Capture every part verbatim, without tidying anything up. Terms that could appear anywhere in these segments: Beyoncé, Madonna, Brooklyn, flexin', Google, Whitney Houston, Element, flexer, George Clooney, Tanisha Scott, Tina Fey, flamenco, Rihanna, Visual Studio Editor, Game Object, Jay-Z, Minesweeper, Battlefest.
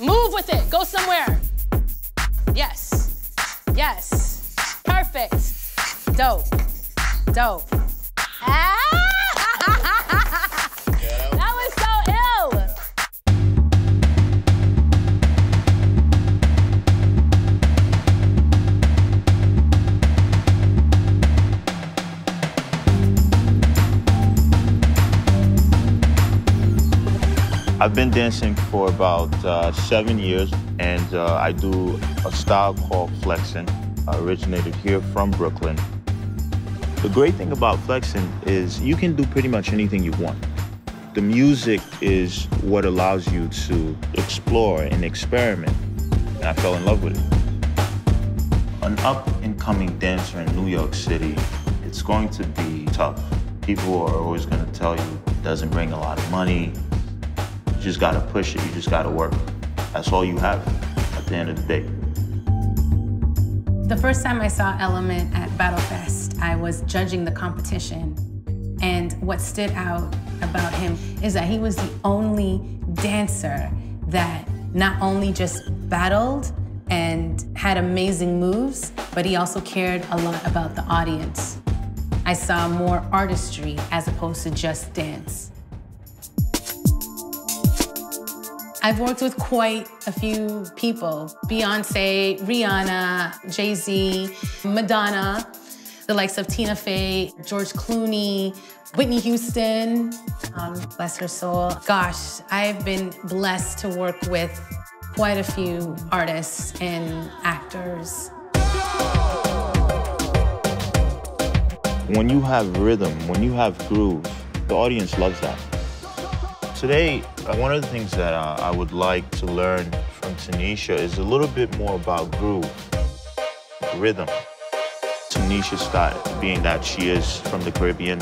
Move with it. Go somewhere. Yes. Yes. Perfect. Dope. Dope. Ah! I've been dancing for about uh, seven years, and uh, I do a style called flexin'. I originated here from Brooklyn. The great thing about flexin' is you can do pretty much anything you want. The music is what allows you to explore and experiment, and I fell in love with it. An up-and-coming dancer in New York City, it's going to be tough. People are always going to tell you it doesn't bring a lot of money. You just gotta push it, you just gotta work. That's all you have at the end of the day. The first time I saw Element at Battlefest, I was judging the competition. And what stood out about him is that he was the only dancer that not only just battled and had amazing moves, but he also cared a lot about the audience. I saw more artistry as opposed to just dance. I've worked with quite a few people. Beyoncé, Rihanna, Jay-Z, Madonna, the likes of Tina Fey, George Clooney, Whitney Houston, um, bless her soul. Gosh, I've been blessed to work with quite a few artists and actors. When you have rhythm, when you have groove, the audience loves that. Today, one of the things that uh, I would like to learn from Tanisha is a little bit more about groove, rhythm. Tanisha Scott, being that she is from the Caribbean,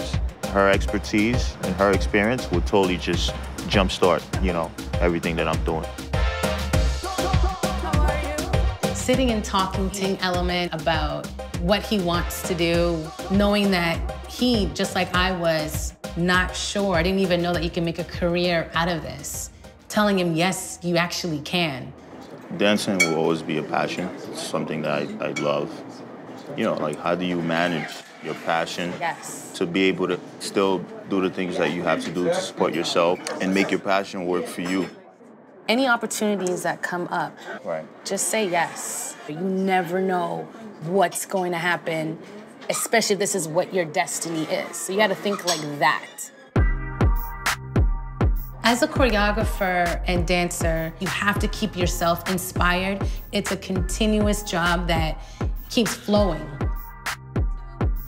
her expertise and her experience will totally just jumpstart, you know, everything that I'm doing. How are you? Sitting and talking to Element about what he wants to do, knowing that he, just like I was, not sure. I didn't even know that you can make a career out of this. Telling him, yes, you actually can. Dancing will always be a passion. It's something that I, I love. You know, like, how do you manage your passion yes. to be able to still do the things that you have to do to support yourself and make your passion work for you? Any opportunities that come up, right. just say yes. You never know what's going to happen, especially if this is what your destiny is. So you gotta think like that. As a choreographer and dancer, you have to keep yourself inspired. It's a continuous job that keeps flowing.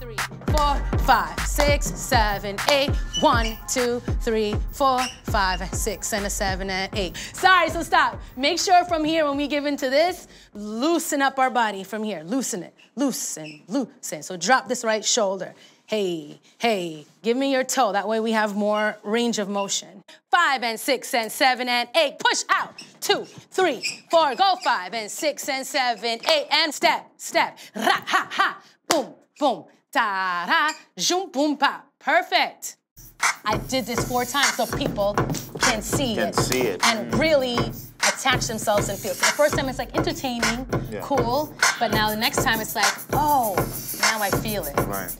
Three, four, five, six, seven, eight. One, two, three, four, five, six, and a seven, and eight. Sorry, so stop. Make sure from here, when we give into this, loosen up our body from here. Loosen it. Loosen, loosen. So drop this right shoulder. Hey, hey, give me your toe. That way we have more range of motion. Five and six and seven and eight. Push out. Two, three, four. Go five and six and seven, eight. And step, step. Ra, ha, ha. Boom, boom. Ta, ra, zoom, boom, pa. Perfect. I did this four times so people can see can it. Can see it. And really attach themselves and feel. So the first time it's like entertaining, yeah. cool, but now the next time it's like, oh, now I feel it. Right.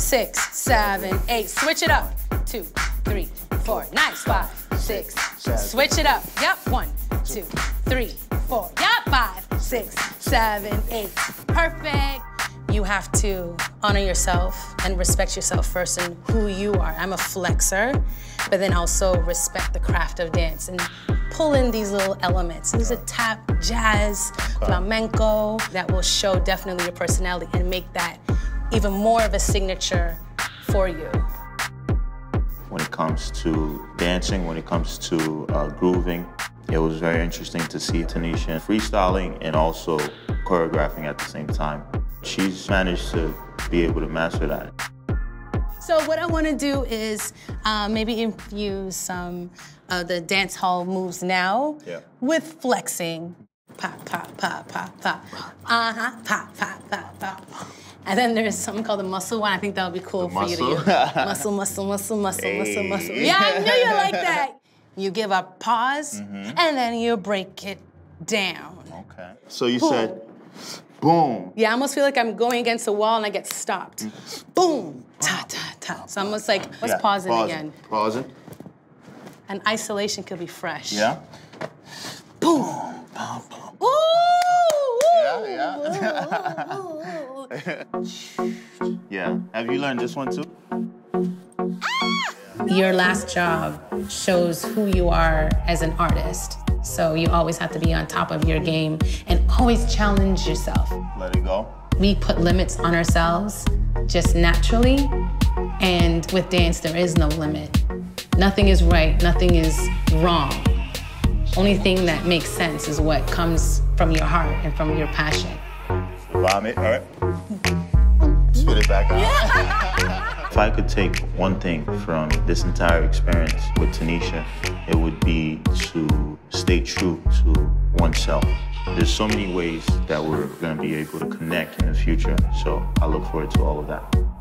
Six, seven, eight, switch it up. Two, three, four, nice. Five, six, seven. Switch it up. Yep, one, two, three, four. Yep, five, six, seven, eight. Perfect. You have to honor yourself and respect yourself first and who you are. I'm a flexer, but then also respect the craft of dance and pull in these little elements. These are tap, jazz, flamenco, that will show definitely your personality and make that even more of a signature for you. When it comes to dancing, when it comes to uh, grooving, it was very interesting to see Tanisha freestyling and also choreographing at the same time. She's managed to be able to master that. So what I want to do is uh, maybe infuse some of the dance hall moves now yeah. with flexing. Pop, pop, pop, pop, pop. Uh-huh, pop, pop, pop, pop. And then there's something called the muscle one. I think that would be cool the for muscle. You to use. Muscle, muscle, muscle, muscle, hey. muscle, muscle. Yeah, I knew you like that. you give a pause, mm-hmm. and then you break it down. Okay. So you boom. Said, boom. Yeah, I almost feel like I'm going against a wall and I get stopped. Mm-hmm. Boom, ta, ta, ta. So I'm almost like, let's yeah. pause it pause again. It. Pause it. And isolation could be fresh. Yeah. Boom. Boom, boom, boom. Ooh, ooh, yeah, yeah. Ooh, ooh, ooh. Yeah. Have you learned this one too? Your last job shows who you are as an artist. So you always have to be on top of your game and always challenge yourself. Let it go. We put limits on ourselves just naturally. And with dance, there is no limit. Nothing is right, nothing is wrong. Only thing that makes sense is what comes from your heart and from your passion. Vomit, all right. Spit it back out. Yeah. If I could take one thing from this entire experience with Tanisha, it would be to stay true to oneself. There's so many ways that we're going to be able to connect in the future, so I look forward to all of that.